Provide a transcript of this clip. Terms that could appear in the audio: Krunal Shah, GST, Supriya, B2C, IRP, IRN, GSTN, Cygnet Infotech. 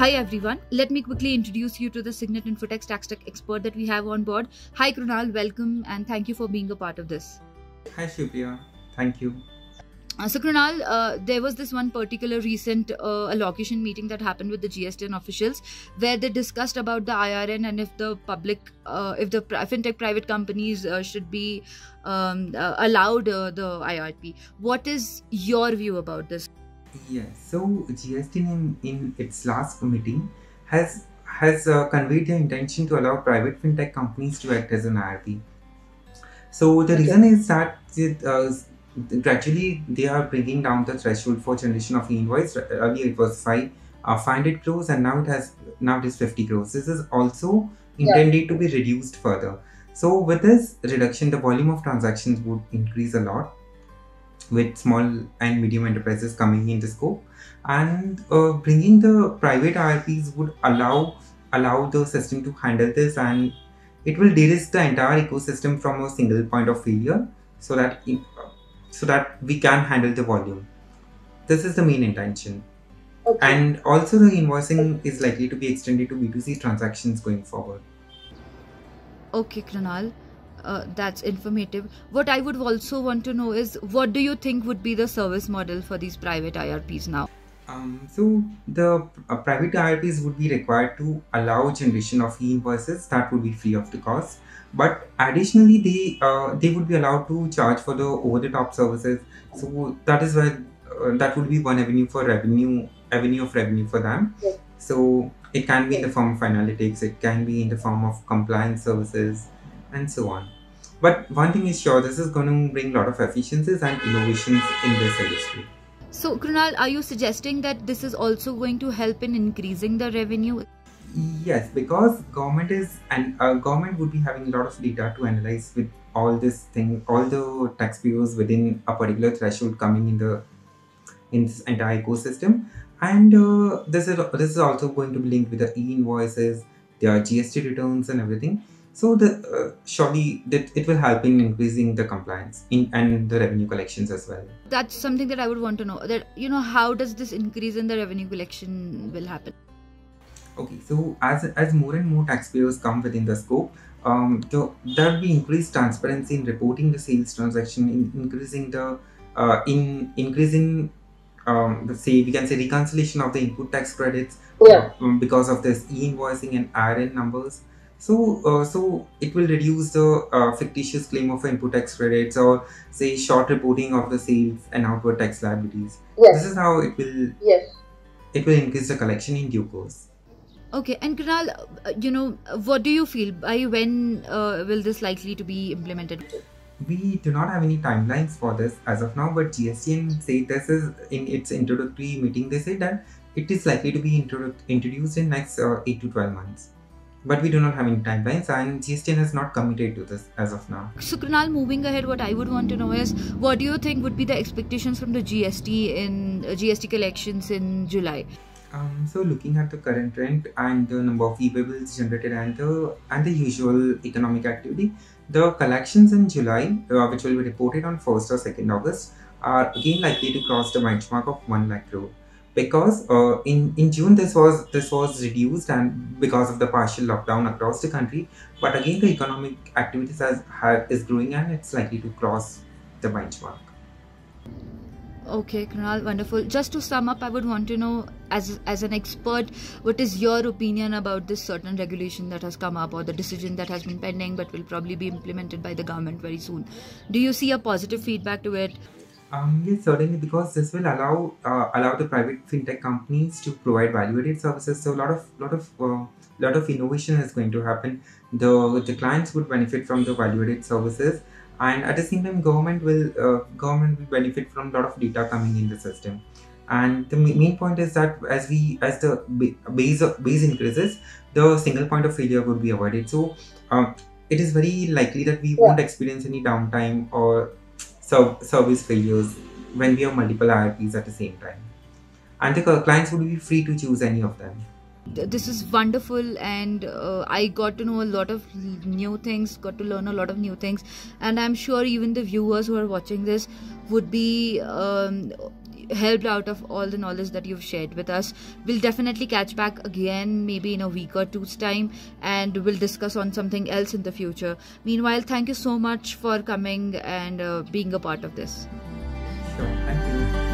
Hi everyone, let me quickly introduce you to the Cygnet Infotech tax tech expert that we have on board. Hi Krunal, welcome and thank you for being a part of this. Hi Supriya, thank you. So Krunal, there was this one particular recent allocation meeting that happened with the GSTN officials where they discussed about the IRN and if the fintech private companies should be allowed the IRP. What is your view about this? Yes, so GSTN in its last meeting has conveyed their intention to allow private fintech companies to act as an IRP. So the reason is that gradually they are bringing down the threshold for generation of invoice. Earlier it was 500 crores and now it is 50 crores. This is also intended to be reduced further. So with this reduction, the volume of transactions would increase a lot, with small and medium enterprises coming in the scope, and bringing the private IRPs would allow the system to handle this, and it will de-risk the entire ecosystem from a single point of failure, so that we can handle the volume. This is the main intention. Okay. And also the invoicing is likely to be extended to B2C transactions going forward. Okay, Krunal. That's informative. What I would also want to know is, what do you think would be the service model for these private IRPs now? So the private IRPs would be required to allow generation of e-invoices that would be free of the cost, but additionally they would be allowed to charge for the over-the-top services. So that is where that would be one avenue for revenue for them. Yes. So it can be in the form of analytics, it can be in the form of compliance services, and so on. But one thing is sure, this is going to bring a lot of efficiencies and innovations in this industry. So Krunal, are you suggesting that this is also going to help in increasing the revenue? Yes, because government would be having a lot of data to analyze with all this thing, all the taxpayers within a particular threshold coming in this entire ecosystem, and this is also going to be linked with the e-invoices, their GST returns and everything. So surely it will help in increasing the compliance and the revenue collections as well. That's something that I would want to know, that how does this increase in the revenue collection will happen? Okay, so as more and more taxpayers come within the scope, there will be increased transparency in reporting the sales transaction, in increasing the reconciliation of the input tax credits, because of this e-invoicing and IRN numbers. So, so it will reduce the fictitious claim of input tax credits, or say short reporting of the sales and outward tax liabilities. Yes. This is how it will. Yes. It will increase the collection in due course. Okay, and Krunal, what do you feel? By when will this likely to be implemented? We do not have any timelines for this as of now, but GSTN said this is in its introductory meeting. They said that it is likely to be introduced in next 8 to 12 months. But we do not have any timelines, and GSTN has not committed to this as of now. So Krunal, moving ahead, what I would want to know is, what do you think would be the expectations from the GST collections in July? So looking at the current trend and the number of e-bills generated and the usual economic activity, the collections in July, which will be reported on 1st or 2nd August, are again likely to cross the benchmark of 1 lakh crore. Because in June this was reduced, and because of the partial lockdown across the country, but again the economic activities is growing, and it's likely to cross the benchmark. Okay, Krunal, wonderful. Just to sum up, I would want to know, as an expert, what is your opinion about this certain regulation that has come up, or the decision that has been pending but will probably be implemented by the government very soon? Do you see a positive feedback to it? Yes, certainly, because this will allow the private fintech companies to provide value-added services. So a lot of innovation is going to happen. The clients would benefit from the value-added services, and at the same time, government will benefit from a lot of data coming in the system. And the main point is that as the base increases, the single point of failure would be avoided. So it is very likely that we won't experience any downtime or service failures when we have multiple IRPs at the same time, and the clients would be free to choose any of them. This is wonderful, and I got to know a lot of new things, got to learn a lot of new things, and I'm sure even the viewers who are watching this would be helped out of all the knowledge that you've shared with us. We'll definitely catch back again, maybe in a week or two's time, and we'll discuss on something else in the future. Meanwhile, thank you so much for coming and being a part of this. Sure, thank you.